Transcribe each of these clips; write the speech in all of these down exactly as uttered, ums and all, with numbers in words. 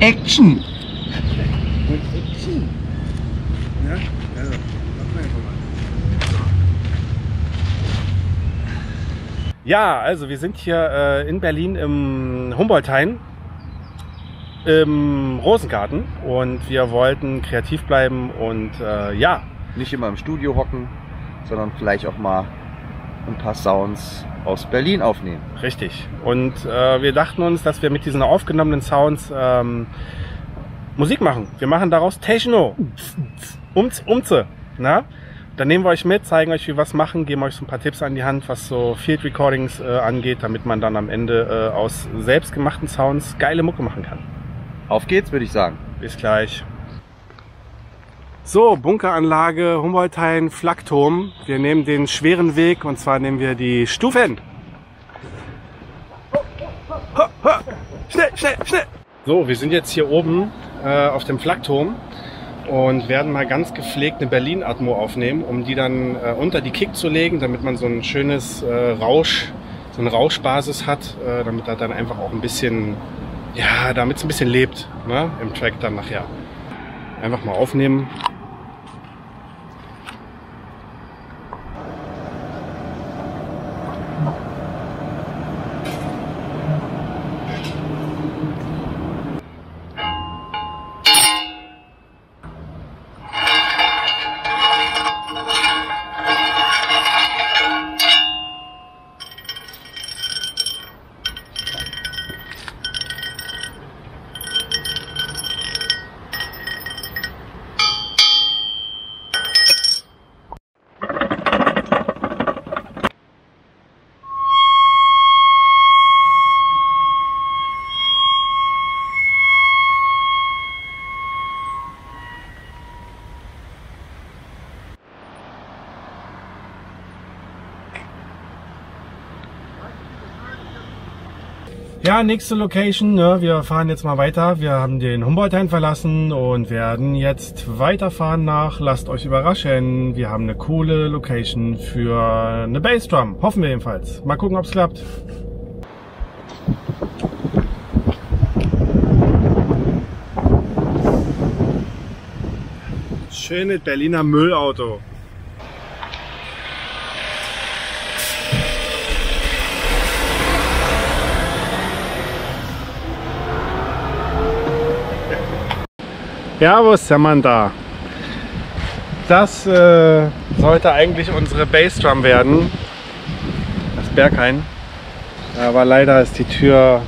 Action! Action! Ja, also, mach mal einfach mal. Ja, also wir sind hier äh, in Berlin im Humboldthain, im Rosengarten, und wir wollten kreativ bleiben und äh, ja. Nicht immer im Studio hocken, sondern vielleicht auch mal ein paar Sounds aus Berlin aufnehmen. Richtig. Und äh, wir dachten uns, dass wir mit diesen aufgenommenen Sounds ähm, Musik machen. Wir machen daraus Techno. Umz, umze. Na? Dann nehmen wir euch mit, zeigen euch, wie wir was machen, geben euch so ein paar Tipps an die Hand, was so Field Recordings äh, angeht, damit man dann am Ende äh, aus selbstgemachten Sounds geile Mucke machen kann. Auf geht's, würde ich sagen. Bis gleich. So, Bunkeranlage Humboldthain Flakturm. Wir nehmen den schweren Weg, und zwar nehmen wir die Stufen. Ha, ha. Schnell, schnell, schnell. So, wir sind jetzt hier oben äh, auf dem Flakturm und werden mal ganz gepflegt eine Berlin-Atmo aufnehmen, um die dann äh, unter die Kick zu legen, damit man so ein schönes äh, Rausch, so eine Rauschbasis hat, äh, damit da dann einfach auch ein bisschen, ja, damit es ein bisschen lebt, ne, im Track dann nachher. Einfach mal aufnehmen. Ja, nächste Location. Ne? Wir fahren jetzt mal weiter. Wir haben den Humboldthain verlassen und werden jetzt weiterfahren nach, lasst euch überraschen, wir haben eine coole Location für eine Bassdrum. Hoffen wir jedenfalls. Mal gucken, ob es klappt. Schönes Berliner Müllauto. Ja, wo ist Samantha? Das äh, sollte eigentlich unsere Bassdrum werden. Das Berghain. Aber leider ist die Tür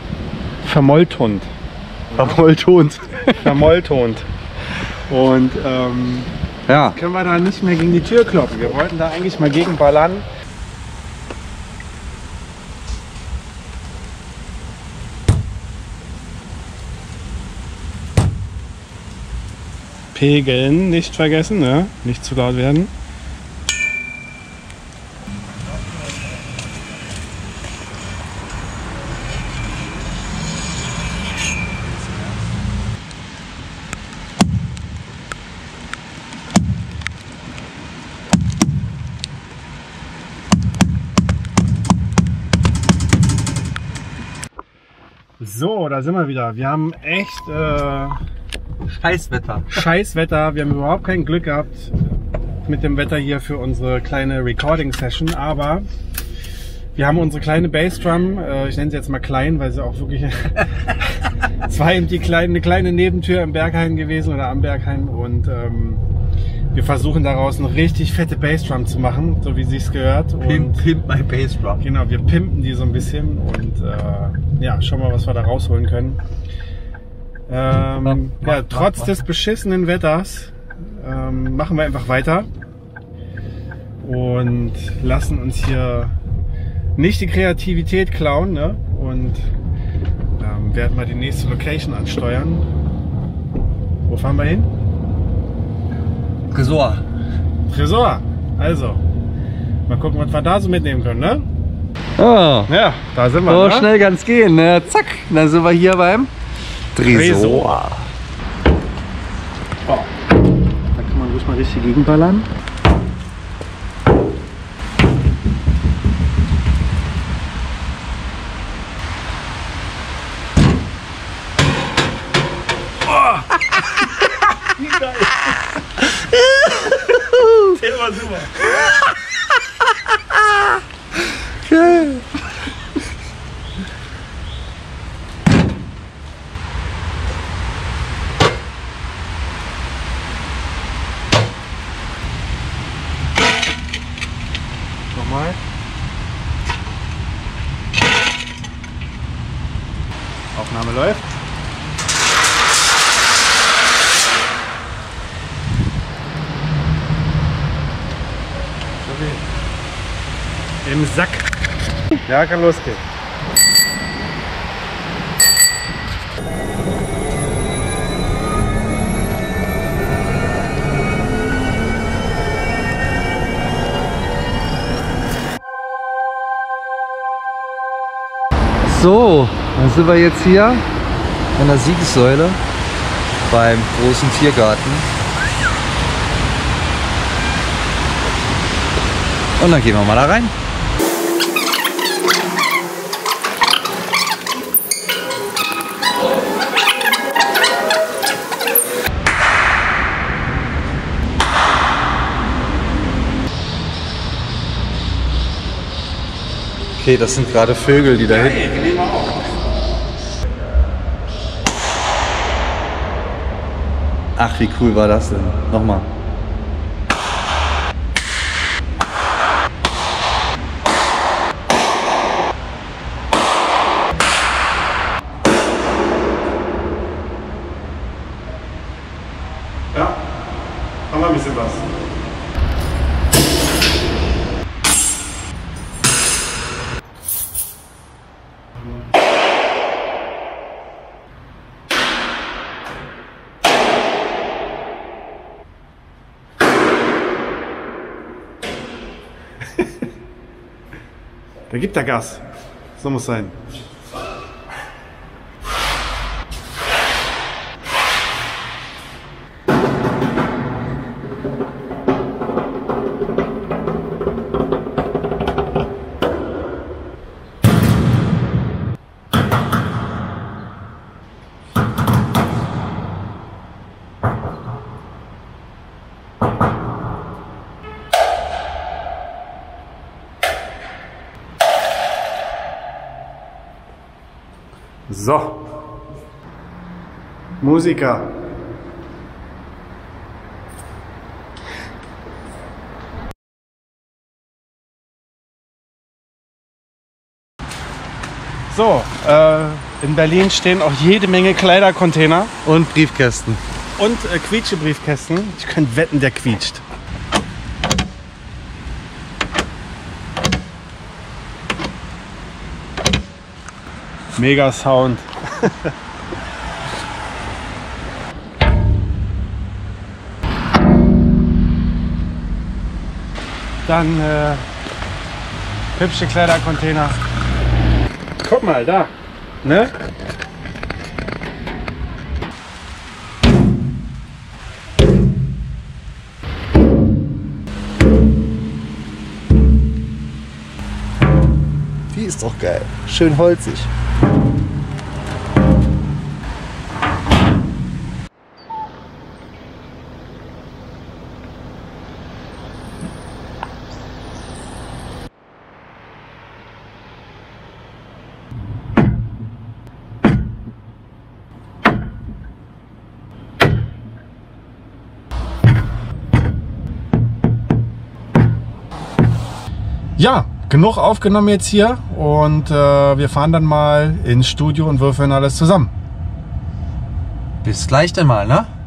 vermolltont. Vermolltont. Vermolltont. Und ähm, ja. Können wir da nicht mehr gegen die Tür kloppen. Wir wollten da eigentlich mal gegenballern. Pegeln nicht vergessen, ne? Nicht zu laut werden. So, da sind wir wieder. Wir haben echt... Äh Scheißwetter. Scheißwetter. Wir haben überhaupt kein Glück gehabt mit dem Wetter hier für unsere kleine Recording-Session. Aber wir haben unsere kleine Bassdrum, äh, ich nenne sie jetzt mal klein, weil sie auch wirklich... Es war eben die kleine, eine kleine Nebentür im Berghain gewesen oder am Berghain. Und ähm, wir versuchen daraus eine richtig fette Bassdrum zu machen, so wie sie es gehört. Pimp, pimp my Bassdrum. Genau, wir pimpen die so ein bisschen und äh, ja, schauen mal, was wir da rausholen können. Ähm, ja, trotz des beschissenen Wetters ähm, machen wir einfach weiter und lassen uns hier nicht die Kreativität klauen, ne? Und ähm, werden mal die nächste Location ansteuern. Wo fahren wir hin? Tresor. Tresor. Also, mal gucken, was wir da so mitnehmen können, ne? Oh. Ja, da sind wir. So, ne? Schnell kann's gehen, ne? Zack, dann sind wir hier beim Tresor. Oh. Da kann man ruhig mal richtig gegenballern. war super. Geil. Nochmal. Aufnahme läuft. Im Sack. Ja, kann losgehen. So, dann sind wir jetzt hier an der Siegessäule beim großen Tiergarten. Und dann gehen wir mal da rein. Okay, das sind gerade Vögel, die da hinten. Ach, wie cool war das denn? Nochmal. Ein bisschen was. Da gibt er Gas. So muss sein. So, Musiker. So, äh, in Berlin stehen auch jede Menge Kleidercontainer. Und Briefkästen. Und äh, Quietsche-Briefkästen. Ich könnte wetten, der quietscht. Mega Sound. Dann äh, hübsche Kleidercontainer. Guck mal, da. Ne? Die ist doch geil. Schön holzig. Ja, genug aufgenommen jetzt hier und äh, wir fahren dann mal ins Studio und würfeln alles zusammen. Bis gleich dann mal, ne?